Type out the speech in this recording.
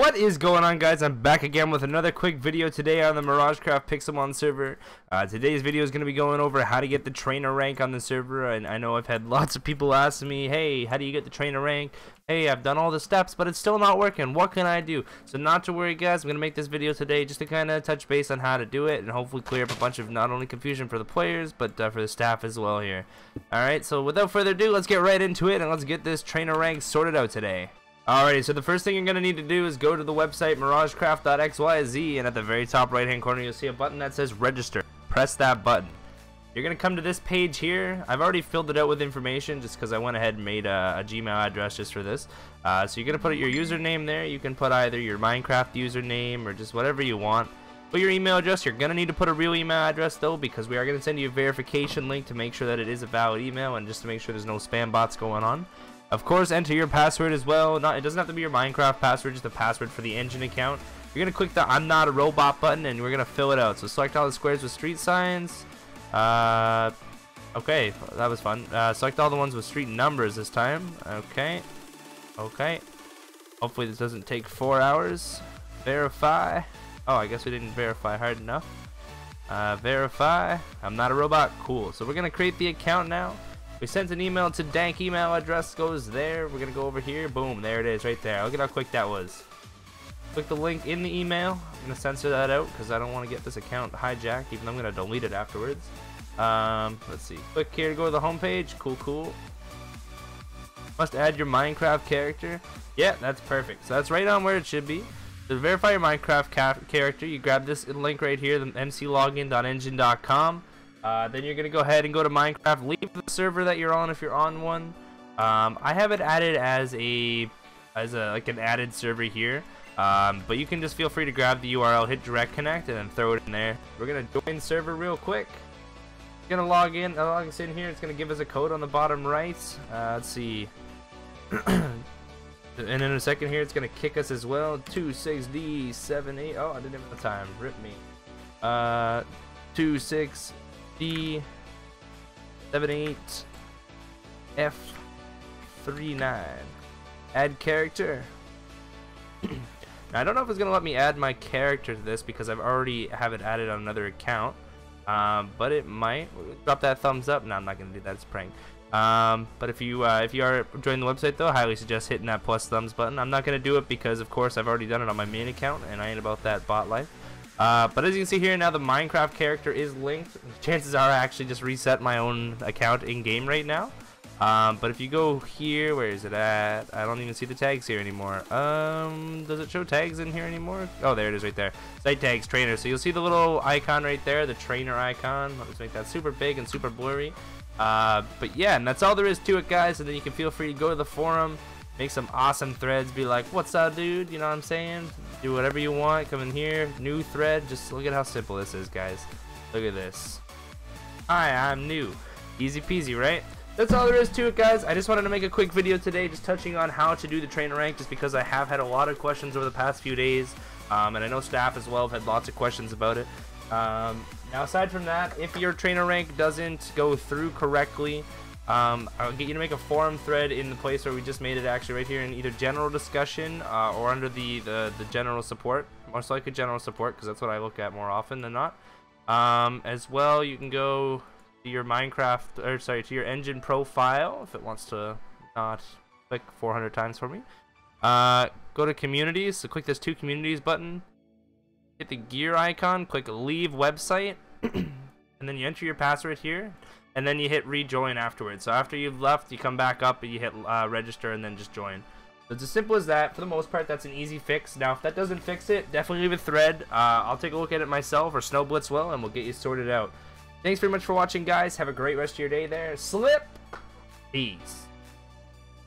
What is going on, guys? I'm back again with another quick video today on the MirageCraft Pixelmon server. Today's video is going to be going over how to get the trainer rank on the server. And I know I've had lots of people asking me, hey, how do you get the trainer rank? Hey, I've done all the steps, but it's still not working. What can I do? So not to worry, guys. I'm going to make this video today just to kind of touch base on how to do it and hopefully clear up a bunch of not only confusion for the players, but for the staff as well here. Alright, so without further ado, let's get right into it and let's get this trainer rank sorted out today. Alrighty, so the first thing you're going to need to do is go to the website miragecraft.xyz, and at the very top right hand corner you'll see a button that says register. Press that button. You're going to come to this page here. I've already filled it out with information just because I went ahead and made a Gmail address just for this. So you're going to put your username there. You can put either your Minecraft username or just whatever you want. Put your email address. You're going to need to put a real email address though, because we are going to send you a verification link to make sure that it is a valid email and just to make sure there's no spam bots going on. Of course, enter your password as well. It doesn't have to be your Minecraft password, just the password for the Enjin account. You're going to click the I'm not a robot button, and we're going to fill it out. So select all the squares with street signs. Okay, that was fun. Select all the ones with street numbers this time. Okay. Okay. Hopefully this doesn't take 4 hours. Verify. Oh, I guess we didn't verify hard enough. Verify. I'm not a robot. Cool. So we're going to create the account now. We sent an email to dank email address, goes there. We're gonna go over here, boom, there it is right there. Look at how quick that was. Click the link in the email. I'm gonna censor that out because I don't want to get this account hijacked, even though I'm gonna delete it afterwards. Let's see, click here to go to the homepage. Cool, cool. Must add your Minecraft character. Yeah, that's perfect. So that's right on where it should be. To verify your Minecraft character, you grab this link right here, the mclogin.enjin.com. Then you're going to go ahead and go to Minecraft, leave the server that you're on if you're on one. I have it added as an added server here, but you can just feel free to grab the URL, hit direct connect, and then throw it in there. We're going to join server real quick. Going to log us in here. It's going to give us a code on the bottom right. Let's see. And in a second here, it's going to kick us as well. 26D78. Oh, I didn't have the time. Rip me. 26D78F39. Add character. Now, I don't know if it's gonna let me add my character to this because I've already have it added on another account, but it might. Drop that thumbs up. No, I'm not gonna do that. It's a prank. But if you are joining the website though, I highly suggest hitting that plus thumbs button. I'm not gonna do it because of course I've already done it on my main account and I ain't about that bot life. But as you can see here now, the Minecraft character is linked. Chances are I actually just reset my own account in game right now. But if you go here, where is it at? I don't even see the tags here anymore. Does it show tags in here anymore? Oh, there it is right there. Site tags, trainer. So you'll see the little icon right there, the trainer icon. Let's make that super big and super blurry. But yeah, and that's all there is to it, guys. And then you can feel free to go to the forum. Make some awesome threads, be like, what's up, dude? You know what I'm saying? Do whatever you want, come in here, new thread. Just look at how simple this is, guys. Look at this. Hi, I'm new. Easy peasy, right? That's all there is to it, guys. I just wanted to make a quick video today just touching on how to do the trainer rank, just because I have had a lot of questions over the past few days, and I know staff as well have had lots of questions about it. Now, aside from that, if your trainer rank doesn't go through correctly, I'll get you to make a forum thread in the place where we just made it, actually right here in either general discussion or under the general support. Most likely general support, because that's what I look at more often than not. As well, you can go to your Minecraft, or sorry, to your Enjin profile if it wants to not click 400 times for me. Go to communities, so click this two communities button. Hit the gear icon, click leave website, and then you enter your password here. And then you hit rejoin afterwards. So after you've left, you come back up and you hit register and then just join. So it's as simple as that. For the most part, that's an easy fix. Now, if that doesn't fix it, definitely leave a thread. I'll take a look at it myself, or Snowblitz will, and we'll get you sorted out. Thanks very much for watching, guys. Have a great rest of your day there. Slip. Peace.